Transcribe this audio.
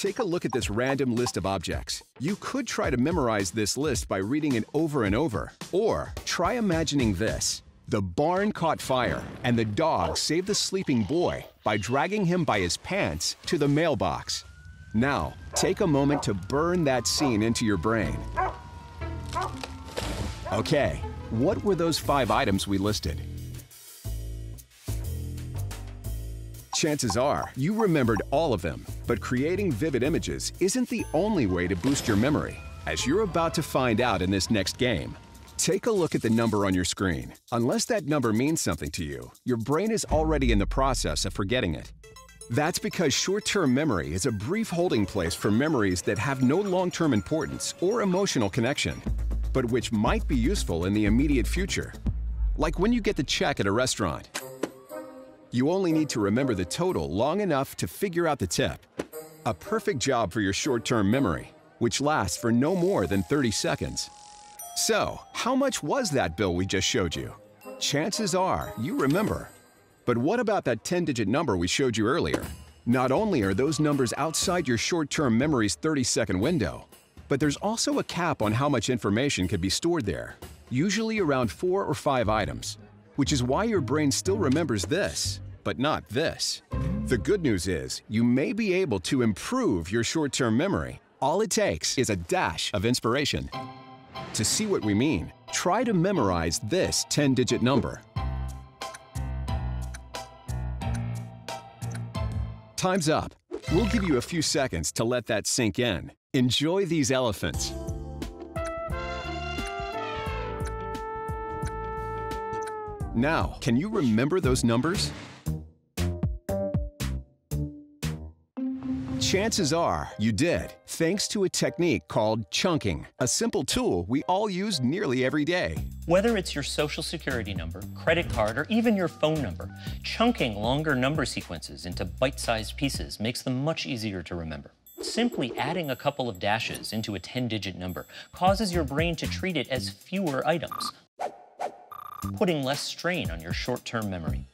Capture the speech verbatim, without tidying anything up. Take a look at this random list of objects. You could try to memorize this list by reading it over and over, or try imagining this. The barn caught fire, and the dog saved the sleeping boy by dragging him by his pants to the mailbox. Now, take a moment to burn that scene into your brain. Okay, what were those five items we listed? Chances are you remembered all of them, but creating vivid images isn't the only way to boost your memory, as you're about to find out in this next game. Take a look at the number on your screen. Unless that number means something to you, your brain is already in the process of forgetting it. That's because short-term memory is a brief holding place for memories that have no long-term importance or emotional connection, but which might be useful in the immediate future. Like when you get the check at a restaurant. You only need to remember the total long enough to figure out the tip. A perfect job for your short-term memory, which lasts for no more than thirty seconds. So, how much was that bill we just showed you? Chances are you remember. But what about that ten-digit number we showed you earlier? Not only are those numbers outside your short-term memory's thirty-second window, but there's also a cap on how much information could be stored there, usually around four or five items, which is why your brain still remembers this, but not this. The good news is you may be able to improve your short-term memory. All it takes is a dash of inspiration. To see what we mean, try to memorize this ten-digit number. Time's up. We'll give you a few seconds to let that sink in. Enjoy these elephants. Now, can you remember those numbers? Chances are you did, thanks to a technique called chunking, a simple tool we all use nearly every day. Whether it's your social security number, credit card, or even your phone number, chunking longer number sequences into bite-sized pieces makes them much easier to remember. Simply adding a couple of dashes into a ten-digit number causes your brain to treat it as fewer items, putting less strain on your short-term memory.